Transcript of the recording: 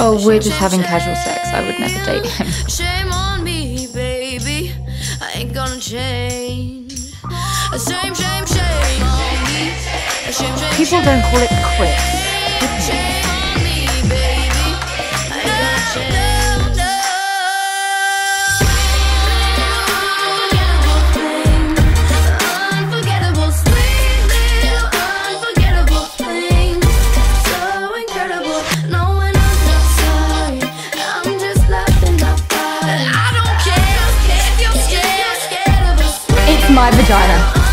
Oh, we're just having casual sex. I would never date him. Shame on me, baby. I ain't gonna change. Shame, shame, shame on me. Shame, shame, people don't call it quits. Shame on me, baby. I ain't gonna change. No, unforgettable thing. Unforgettable, sweet little unforgettable thing. So incredible. No one. My vagina.